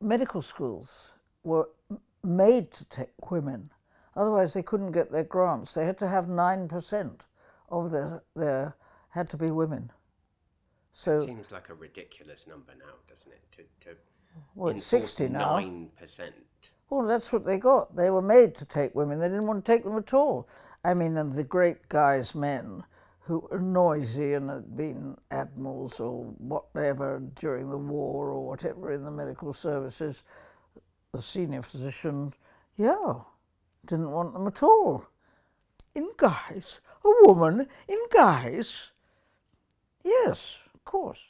medical schools were made to take women, otherwise they couldn't get their grants. They had to have 9% of their had to be women. So it seems like a ridiculous number now, doesn't it? To well, it's 60 now. 9%. Well, that's what they got. They were made to take women. They didn't want to take them at all. I mean, and the great guys, men, who were noisy and had been admirals or whatever during the war or whatever in the medical services, the senior physician, yeah, didn't want them at all. In guise, a woman in guise, yes, of course.